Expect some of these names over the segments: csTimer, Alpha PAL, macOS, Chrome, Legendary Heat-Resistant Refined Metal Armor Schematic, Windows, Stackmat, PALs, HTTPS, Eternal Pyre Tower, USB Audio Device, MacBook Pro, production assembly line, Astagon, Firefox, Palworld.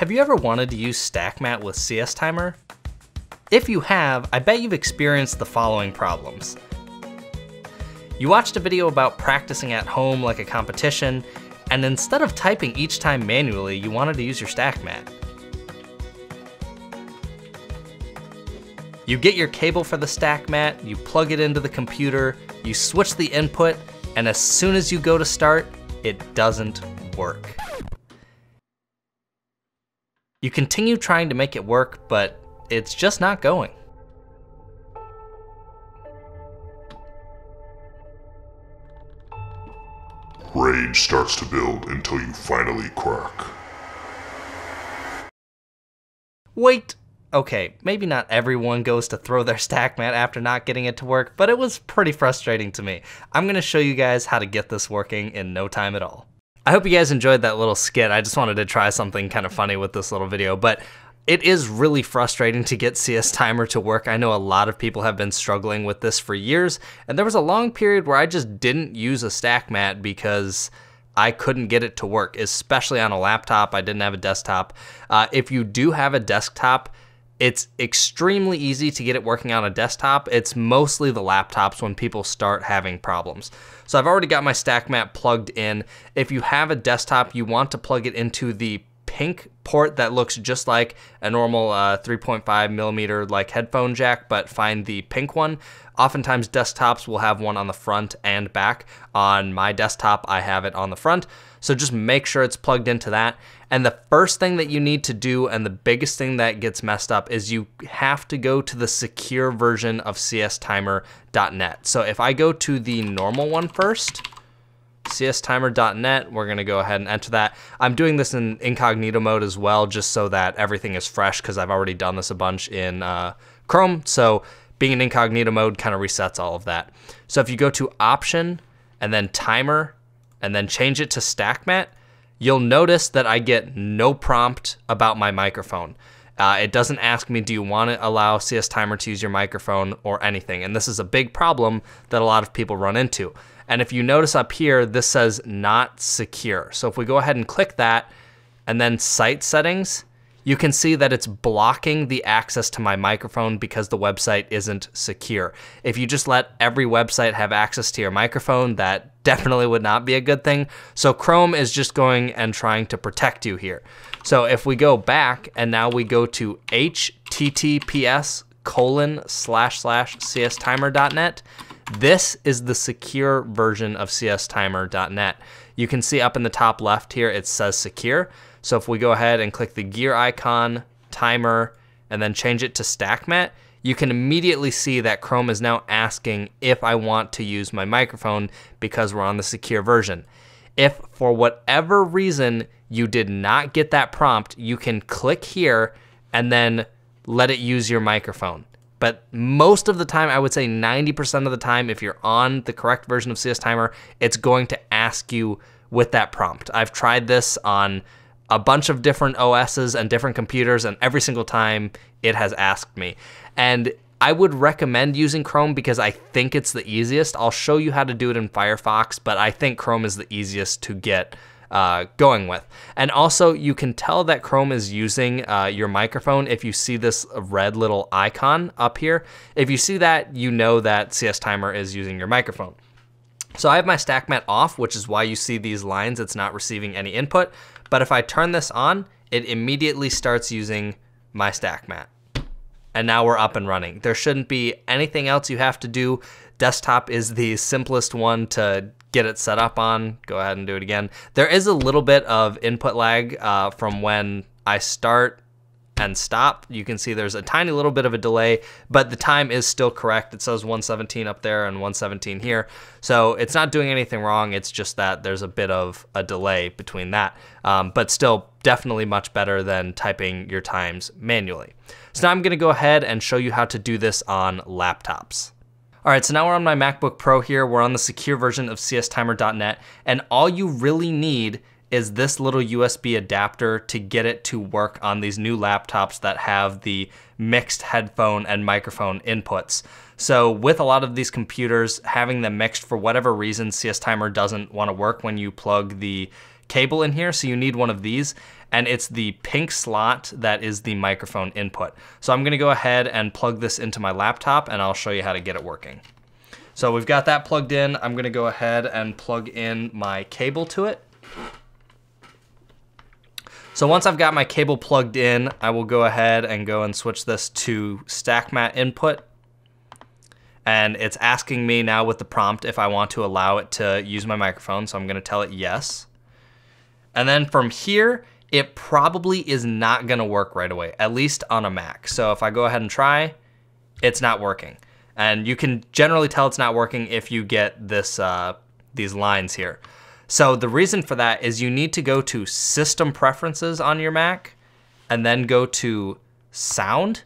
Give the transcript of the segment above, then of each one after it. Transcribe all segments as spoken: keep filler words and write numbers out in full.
Have you ever wanted to use Stackmat with csTimer? If you have, I bet you've experienced the following problems. You watched a video about practicing at home like a competition, and instead of typing each time manually, you wanted to use your Stackmat. You get your cable for the Stackmat, you plug it into the computer, you switch the input, and as soon as you go to start, it doesn't work. You continue trying to make it work, but it's just not going. Rage starts to build until you finally crack. Wait, okay, maybe not everyone goes to throw their Stackmat after not getting it to work, but it was pretty frustrating to me. I'm gonna show you guys how to get this working in no time at all. I hope you guys enjoyed that little skit. I just wanted to try something kind of funny with this little video, but it is really frustrating to get csTimer to work. I know a lot of people have been struggling with this for years, and there was a long period where I just didn't use a Stackmat because I couldn't get it to work, especially on a laptop. I didn't have a desktop. Uh, if you do have a desktop, it's extremely easy to get it working on a desktop. It's mostly the laptops when people start having problems. So I've already got my Stackmat plugged in. If you have a desktop, you want to plug it into the pink port that looks just like a normal uh, three point five millimeter like headphone jack, but find the pink one. Oftentimes desktops will have one on the front and back. On my desktop, I have it on the front. So just make sure it's plugged into that. And the first thing that you need to do, and the biggest thing that gets messed up, is you have to go to the secure version of csTimer dot net. So if I go to the normal one first, csTimer dot net, we're gonna go ahead and enter that. I'm doing this in incognito mode as well, just so that everything is fresh, because I've already done this a bunch in uh, Chrome, so being in incognito mode kind of resets all of that. So if you go to option, and then timer, and then change it to Stackmat, you'll notice that I get no prompt about my microphone. Uh, it doesn't ask me, do you want to allow csTimer to use your microphone or anything? And this is a big problem that a lot of people run into. And if you notice up here, this says not secure. So if we go ahead and click that and then site settings, you can see that it's blocking the access to my microphone because the website isn't secure. If you just let every website have access to your microphone, that definitely would not be a good thing. So Chrome is just going and trying to protect you here. So if we go back and now we go to H T T P S colon slash slash csTimer dot net, this is the secure version of csTimer dot net. You can see up in the top left here, it says secure. So if we go ahead and click the gear icon, timer, and then change it to Stackmat, you can immediately see that Chrome is now asking if I want to use my microphone because we're on the secure version. If for whatever reason you did not get that prompt, you can click here and then let it use your microphone. But most of the time, I would say ninety percent of the time, if you're on the correct version of csTimer, it's going to ask you with that prompt. I've tried this on a bunch of different O Ss and different computers, and every single time it has asked me. And I would recommend using Chrome because I think it's the easiest. I'll show you how to do it in Firefox, but I think Chrome is the easiest to get Uh, going with. And also you can tell that Chrome is using uh, your microphone if you see this red little icon up here. If you see that, you know that csTimer is using your microphone. So I have my Stackmat off, which is why you see these lines. It's not receiving any input, but if I turn this on, it immediately starts using my Stackmat. And now we're up and running. There shouldn't be anything else you have to do. Desktop is the simplest one to get it set up on. Go ahead and do it again. There is a little bit of input lag uh, from when I start and stop. You can see there's a tiny little bit of a delay, but the time is still correct. It says one seventeen up there and one seventeen here. So it's not doing anything wrong. It's just that there's a bit of a delay between that, um, but still definitely much better than typing your times manually. So now I'm gonna go ahead and show you how to do this on laptops. All right, so now we're on my MacBook Pro here. We're on the secure version of csTimer dot net, and all you really need is this little U S B adapter to get it to work on these new laptops that have the mixed headphone and microphone inputs. So with a lot of these computers, having them mixed, for whatever reason, csTimer doesn't want to work when you plug the cable in here, so you need one of these, and it's the pink slot that is the microphone input. So I'm gonna go ahead and plug this into my laptop and I'll show you how to get it working. So we've got that plugged in. I'm gonna go ahead and plug in my cable to it. So once I've got my cable plugged in, I will go ahead and go and switch this to Stackmat input. And it's asking me now with the prompt if I want to allow it to use my microphone, so I'm gonna tell it yes. And then from here, it probably is not gonna work right away, at least on a Mac. So if I go ahead and try, it's not working. And you can generally tell it's not working if you get this uh, these lines here. So the reason for that is you need to go to System Preferences on your Mac, and then go to Sound.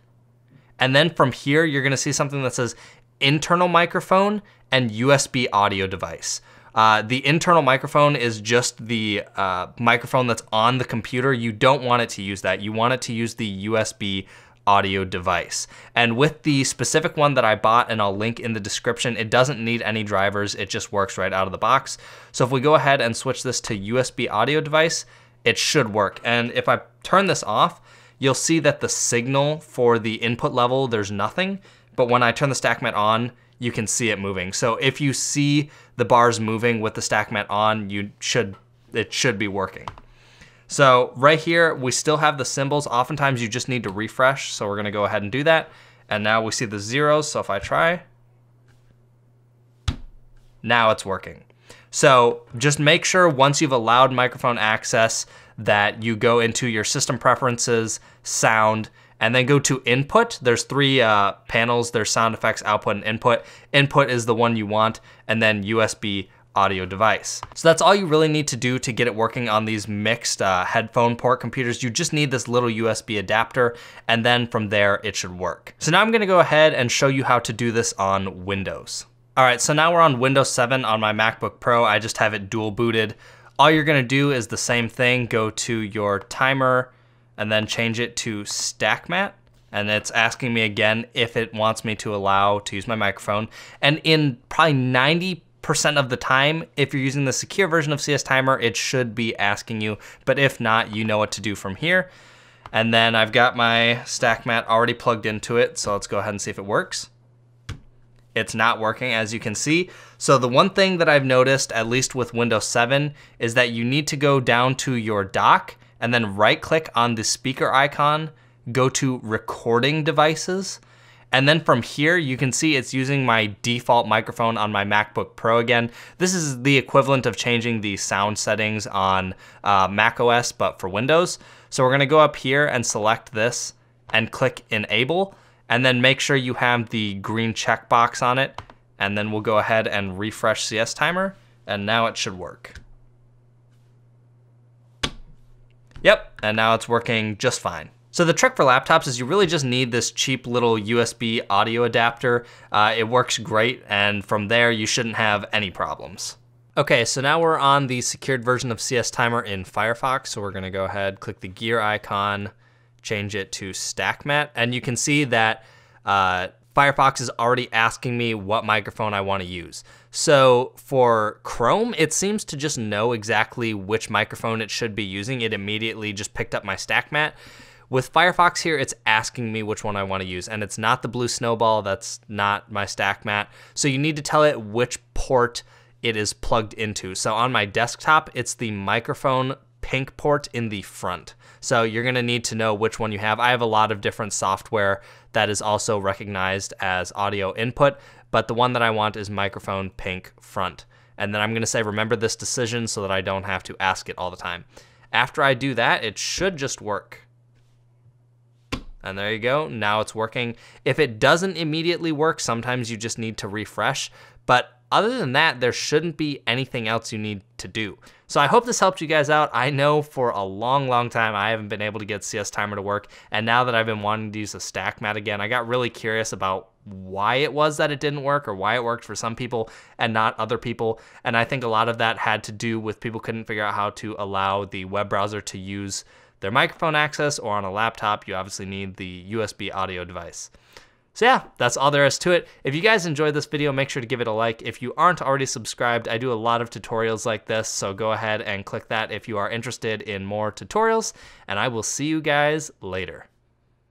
And then from here, you're gonna see something that says internal microphone and U S B audio device. Uh, the internal microphone is just the uh, microphone that's on the computer. You don't want it to use that. You want it to use the U S B audio device. And with the specific one that I bought, and I'll link in the description, it doesn't need any drivers. It just works right out of the box. So if we go ahead and switch this to U S B audio device, it should work. And if I turn this off, you'll see that the signal for the input level, there's nothing. But when I turn the Stackmat on, you can see it moving. So if you see the bars moving with the Stackmat on, you should, it should be working. So right here, we still have the symbols. Oftentimes you just need to refresh. So we're gonna go ahead and do that. And now we see the zeros. So if I try, now it's working. So just make sure once you've allowed microphone access that you go into your system preferences, sound, and then go to input. There's three uh, panels. There's sound effects, output, and input. Input is the one you want, and then U S B audio device. So that's all you really need to do to get it working on these mixed uh, headphone port computers. You just need this little U S B adapter, and then from there it should work. So now I'm gonna go ahead and show you how to do this on Windows. All right, so now we're on Windows seven on my MacBook Pro. I just have it dual booted. All you're gonna do is the same thing. Go to your timer, and then change it to Stackmat. And it's asking me again if it wants me to allow to use my microphone. And in probably ninety percent of the time, if you're using the secure version of csTimer, it should be asking you, but if not, you know what to do from here. And then I've got my Stackmat already plugged into it, so let's go ahead and see if it works. It's not working, as you can see. So the one thing that I've noticed, at least with Windows seven, is that you need to go down to your dock and then right click on the speaker icon, go to recording devices. And then from here, you can see it's using my default microphone on my MacBook Pro again. This is the equivalent of changing the sound settings on uh, macOS, but for Windows. So we're gonna go up here and select this and click enable, and then make sure you have the green checkbox on it. And then we'll go ahead and refresh csTimer, and now it should work. Yep, and now it's working just fine. So the trick for laptops is you really just need this cheap little U S B audio adapter. Uh, it works great, and from there you shouldn't have any problems. Okay, so now we're on the secured version of csTimer in Firefox. So we're gonna go ahead, click the gear icon, change it to Stackmat, and you can see that uh, Firefox is already asking me what microphone I wanna use. So for Chrome, it seems to just know exactly which microphone it should be using. It immediately just picked up my Stackmat. With Firefox here, it's asking me which one I wanna use, and it's not the blue snowball, that's not my Stackmat. So you need to tell it which port it is plugged into. So on my desktop, it's the microphone pink port in the front. So you're gonna need to know which one you have. I have a lot of different software that is also recognized as audio input, but the one that I want is microphone pink front. And then I'm gonna say, remember this decision so that I don't have to ask it all the time. After I do that, it should just work. And there you go, now it's working. If it doesn't immediately work, sometimes you just need to refresh, but other than that, there shouldn't be anything else you need to do. So I hope this helped you guys out. I know for a long, long time, I haven't been able to get csTimer to work. And now that I've been wanting to use a Stackmat again, I got really curious about why it was that it didn't work, or why it worked for some people and not other people. And I think a lot of that had to do with people couldn't figure out how to allow the web browser to use their microphone access, or on a laptop, you obviously need the U S B audio device. So yeah, that's all there is to it. If you guys enjoyed this video, make sure to give it a like. If you aren't already subscribed, I do a lot of tutorials like this, so go ahead and click that if you are interested in more tutorials, and I will see you guys later.